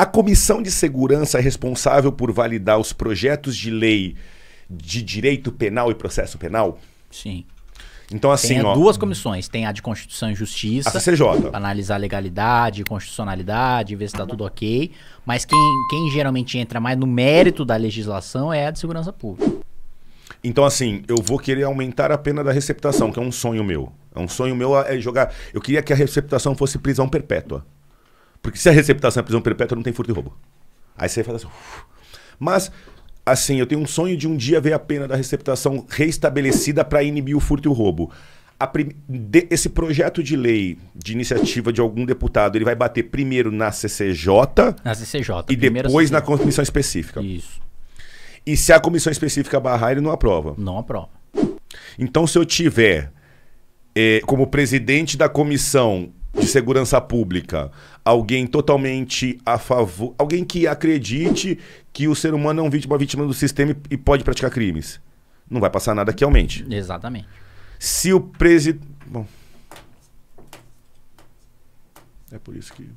A Comissão de Segurança é responsável por validar os projetos de lei de direito penal e processo penal? Sim. Então, assim, tem duas comissões. Tem a de Constituição e Justiça. A CCJ. Pra analisar legalidade, constitucionalidade, ver se tá tudo ok. Mas quem geralmente entra mais no mérito da legislação é a de Segurança Pública. Então, assim, eu vou querer aumentar a pena da receptação, que é um sonho meu. É um sonho meu é jogar... Eu queria que a receptação fosse prisão perpétua. Porque se a receptação é prisão perpétua, não tem furto e roubo. Aí você fala assim... Uf. Mas... Assim, eu tenho um sonho de um dia ver a pena da receptação reestabelecida para inibir o furto e o roubo. Esse projeto de lei, de iniciativa de algum deputado, ele vai bater primeiro na CCJ, e depois na comissão específica. Isso. E se a comissão específica barrar, ele não aprova. Não aprova. Então, se eu tiver como presidente da comissão de segurança pública, alguém totalmente a favor, alguém que acredite que o ser humano é uma vítima do sistema e pode praticar crimes, não vai passar nada que aumente. Exatamente. Se o presidente... Bom... É por isso que...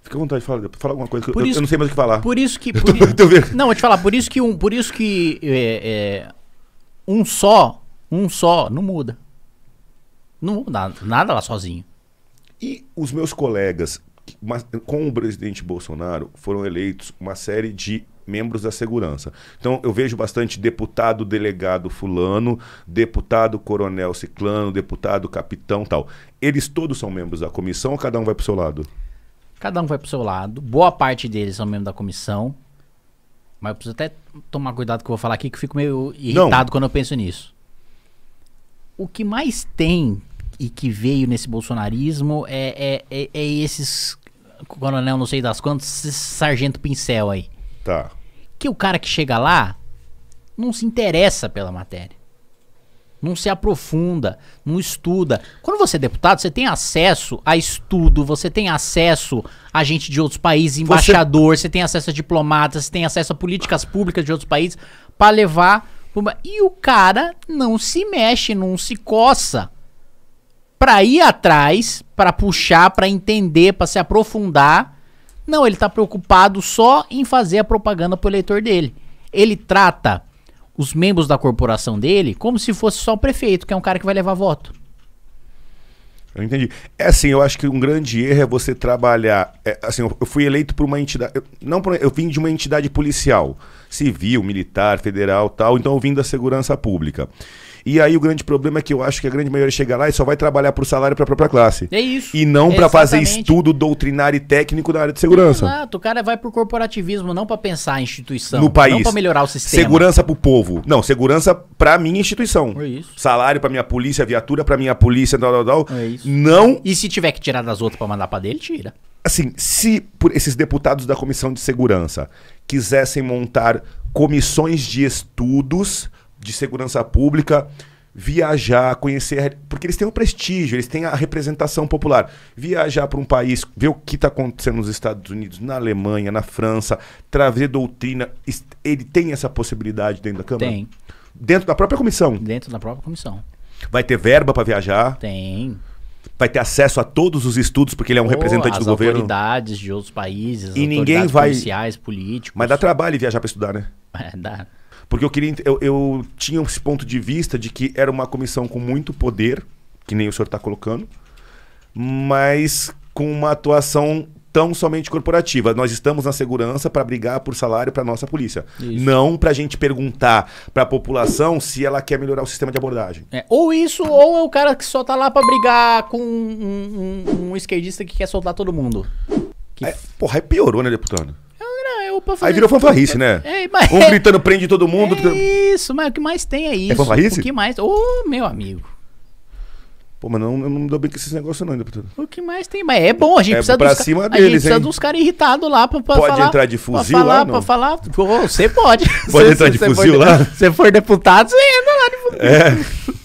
Fica à vontade de falar alguma coisa, eu não sei mais o que falar. Por isso que... Não, vou te falar, por isso que um só não muda. Não muda nada lá sozinho. E os meus colegas, com o presidente Bolsonaro, foram eleitos uma série de membros da segurança. Então, eu vejo bastante deputado, delegado fulano, deputado, coronel ciclano, deputado, capitão, tal. Eles todos são membros da comissão ou cada um vai pro seu lado? Cada um vai pro seu lado. Boa parte deles são membros da comissão. Mas eu preciso até tomar cuidado com o que eu vou falar aqui, que eu fico meio irritado quando eu penso nisso. O que mais tem... e que veio nesse bolsonarismo é esses coronel não sei das quantas, sargento pincel aí. Tá. Que o cara que chega lá não se interessa pela matéria. Não se aprofunda, não estuda. Quando você é deputado, você tem acesso a estudo, você tem acesso a gente de outros países, embaixador, você tem acesso a diplomatas, você tem acesso a políticas públicas de outros países para levar... E o cara não se mexe, não se coça pra ir atrás, pra puxar, pra entender, pra se aprofundar. Não, ele tá preocupado só em fazer a propaganda pro eleitor dele. Ele trata os membros da corporação dele como se fosse só o prefeito, que é um cara que vai levar voto. Eu entendi. É assim, eu acho que um grande erro é você trabalhar... assim, eu fui eleito por uma entidade... Eu vim de uma entidade policial, civil, militar, federal, tal. Então eu vim da segurança pública. E aí o grande problema é que eu acho que a grande maioria chega lá e só vai trabalhar pro salário para a própria classe. É isso. E não para fazer estudo doutrinário e técnico da área de segurança. Exato, o cara vai pro corporativismo, não para pensar a instituição. No país. Não para melhorar o sistema. Segurança pro povo. Não, segurança pra minha instituição. É isso. Salário pra minha polícia, viatura pra minha polícia, tal. É isso. Não... E se tiver que tirar das outras para mandar pra dele, tira. Assim, se por esses deputados da Comissão de Segurança quisessem montar comissões de estudos... de segurança pública, viajar, conhecer... Porque eles têm um prestígio, eles têm a representação popular. Viajar para um país, ver o que está acontecendo nos Estados Unidos, na Alemanha, na França, trazer doutrina. Ele tem essa possibilidade dentro da Câmara? Tem. Dentro da própria comissão? Dentro da própria comissão. Vai ter verba para viajar? Tem. Vai ter acesso a todos os estudos, porque ele é um representante do governo? Autoridades de outros países, e ninguém vai... policiais, políticos. Mas dá trabalho viajar para estudar, né? É, dá. Porque eu tinha esse ponto de vista de que era uma comissão com muito poder, que nem o senhor está colocando, mas com uma atuação tão somente corporativa. Nós estamos na segurança para brigar por salário para nossa polícia. Isso. Não para a gente perguntar para a população se ela quer melhorar o sistema de abordagem. É, ou isso, ou é o cara que só está lá para brigar com um esquerdista que quer soltar todo mundo. Que... porra, aí piorou, né, deputado? Aí virou fanfarrice, né? É, mas... Um gritando prende todo mundo. É isso, mas o que mais tem é isso. É fanfarrice? O que mais... Ô, meu amigo. Pô, mas eu não me dou bem com esses negócios não, deputado. O que mais tem? Mas é bom, a gente precisa pra dos caras irritados lá pra pode falar. Pode entrar de fuzil falar, lá? Não? Pra falar, você pode. Pode entrar de fuzil lá? Se você for deputado, você entra lá de fuzil. É.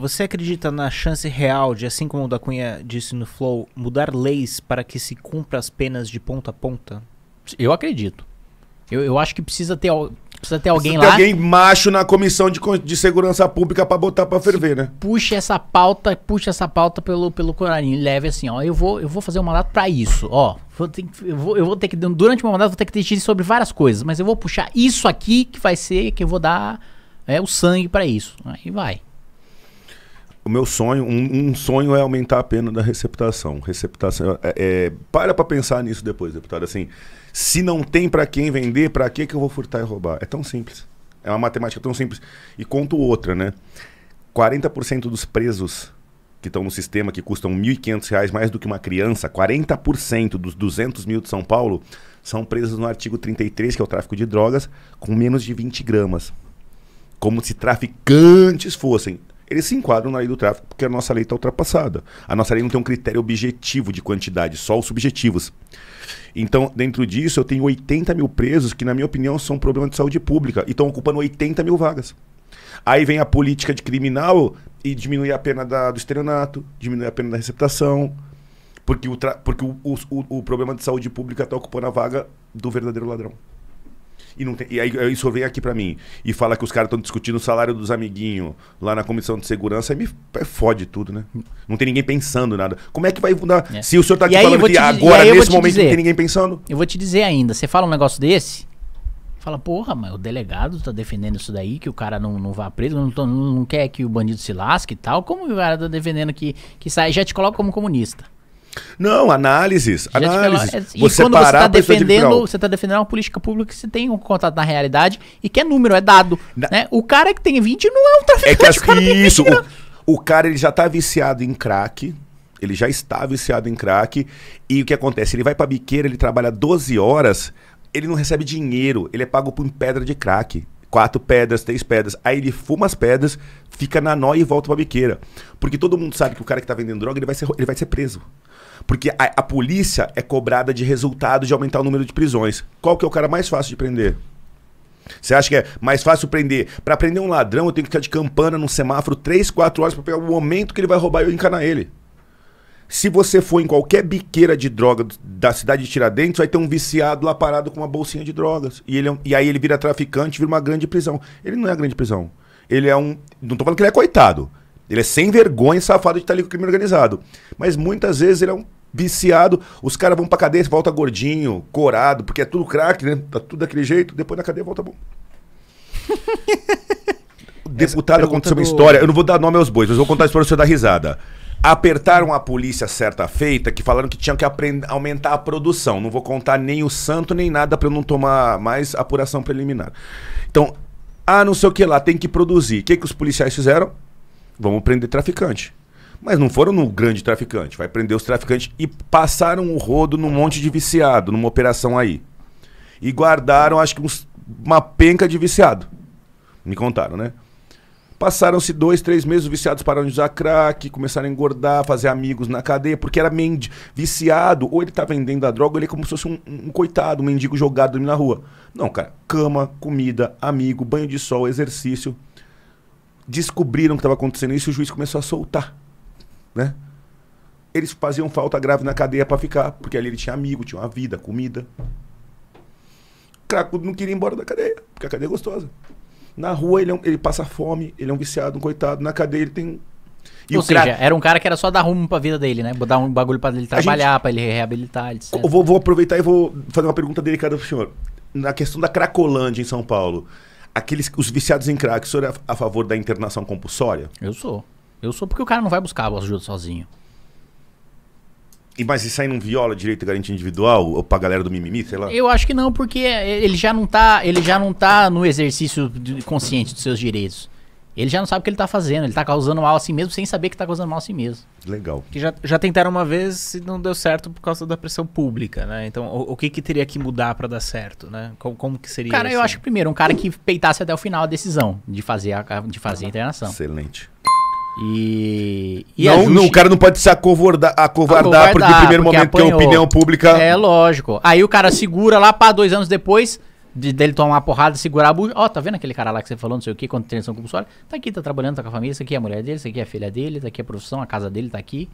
Você acredita na chance real de, assim como o Da Cunha disse no Flow, mudar leis para que se cumpra as penas de ponta a ponta? Eu acredito. Eu acho que precisa ter precisa ter alguém lá. Alguém macho na comissão de segurança pública pra botar pra ferver, né? Puxa essa pauta pelo coralinho, leve assim, ó. Eu vou fazer um mandato pra isso, ó. Eu vou ter que, durante o meu mandato, vou ter que decidir sobre várias coisas, mas eu vou puxar isso aqui que vai ser, que eu vou dar o sangue pra isso. Aí vai. O meu sonho, um sonho é aumentar a pena da receptação. Receptação para pra pensar nisso depois, deputado. Assim, se não tem pra quem vender, pra que eu vou furtar e roubar? É tão simples. É uma matemática tão simples. E conto outra, né? 40% dos presos que estão no sistema, que custam R$ 1.500 mais do que uma criança, 40% dos 200 mil de São Paulo, são presos no artigo 33, que é o tráfico de drogas, com menos de 20 gramas. Como se traficantes fossem. Eles se enquadram na lei do tráfico porque a nossa lei está ultrapassada. A nossa lei não tem um critério objetivo de quantidade, só os subjetivos. Então, dentro disso, eu tenho 80 mil presos que, na minha opinião, são um problema de saúde pública e estão ocupando 80 mil vagas. Aí vem a política de criminal e diminui a pena do estelionato, diminui a pena da receptação, porque o problema de saúde pública está ocupando a vaga do verdadeiro ladrão. E, não tem, e aí isso vem aqui pra mim e fala que os caras estão discutindo o salário dos amiguinhos lá na comissão de segurança, aí me fode tudo, né? Não tem ninguém pensando nada. Como é que vai mudar? Se o senhor tá aqui falando que agora, nesse momento, não tem ninguém pensando? Eu vou te dizer ainda, você fala um negócio desse, fala, porra, mas o delegado tá defendendo isso daí, que o cara não vá preso, não quer que o bandido se lasque e tal, como o cara tá defendendo que sai, já te coloca como comunista. Não, análises. E você quando você está defendendo uma política pública que você tem um contato na realidade e que é número, é dado. Né? O cara que tem 20 não é um traficante. O cara ele já está viciado em crack. Ele já está viciado em crack. E o que acontece? Ele vai para a biqueira, ele trabalha 12 horas, ele não recebe dinheiro, ele é pago por pedra de crack. 4 pedras, 3 pedras. Aí ele fuma as pedras, fica na nóia e volta pra biqueira. Porque todo mundo sabe que o cara que tá vendendo droga, ele vai ser preso. Porque a polícia é cobrada de resultado de aumentar o número de prisões. Qual que é o cara mais fácil de prender? Você acha que é mais fácil prender? Pra prender um ladrão, eu tenho que ficar de campana num semáforo 3, 4 horas pra pegar o momento que ele vai roubar e eu encanar ele. Se você for em qualquer biqueira de droga da cidade de Tiradentes, vai ter um viciado lá parado com uma bolsinha de drogas. E aí ele vira traficante, vira uma grande prisão. Ele não é uma grande prisão. Ele é um... Não tô falando que ele é coitado. Ele é sem vergonha e safado de estar ali com o crime organizado. Mas muitas vezes ele é um viciado. Os caras vão pra cadeia, volta gordinho, corado, porque é tudo crack, né? Tá tudo daquele jeito. Depois na cadeia volta bom. Deputado, aconteceu uma história. Eu não vou dar nome aos bois, mas vou contar a história pra você dar risada. Apertaram a polícia certa feita que falaram que tinham que aumentar a produção. Não vou contar nem o santo nem nada pra eu não tomar mais apuração preliminar. Então, não sei o que lá, tem que produzir. O que que os policiais fizeram? Vamos prender traficante. Mas não foram no grande traficante. Vai prender os traficantes e passaram o rodo num monte de viciado, numa operação aí. E guardaram, acho que uma penca de viciado. Me contaram, né? Passaram-se 2, 3 meses, os viciados pararam de usar crack, começaram a engordar, fazer amigos na cadeia, porque era viciado, ou ele tá vendendo a droga, ou ele é como se fosse um coitado, um mendigo jogado na rua. Não, cara, cama, comida, amigo, banho de sol, exercício. Descobriram que estava acontecendo isso e o juiz começou a soltar, né? Eles faziam falta grave na cadeia para ficar, porque ali ele tinha amigo, tinha uma vida, comida. O cracudo não queria ir embora da cadeia, porque a cadeia é gostosa. Na rua ele passa fome, ele é um viciado, um coitado. Na cadeia ele tem... Ou seja, era um cara que era só dar rumo pra vida dele, né? Botar um bagulho pra ele trabalhar, pra ele reabilitar, etc. Eu vou aproveitar e vou fazer uma pergunta delicada pro senhor. Na questão da Cracolândia em São Paulo, os viciados em crack, o senhor é a favor da internação compulsória? Eu sou. Eu sou porque o cara não vai buscar a ajuda sozinho. Mas isso aí não viola direito à garantia individual? Ou pra galera do mimimi, sei lá? Eu acho que não, porque ele já não tá no exercício consciente dos seus direitos. Ele já não sabe o que ele tá fazendo. Ele tá causando mal a si mesmo sem saber que tá causando mal a si mesmo. Legal. Que já tentaram uma vez e não deu certo por causa da pressão pública, né? Então, o que teria que mudar pra dar certo, né? Como que seria Cara, assim? Eu acho que primeiro, um cara que peitasse até o final a decisão de fazer a internação. Excelente. O cara não pode se acovardar porque no primeiro momento tem opinião pública. É lógico. Aí o cara segura lá, pá, 2 anos depois dele tomar uma porrada, segurar a bucha. Ó, tá vendo aquele cara lá que você falou, não sei o que, quanto tensão compulsória? Tá aqui, tá trabalhando, tá com a família, isso aqui é a mulher dele, isso aqui é a filha dele, tá aqui a profissão, a casa dele tá aqui.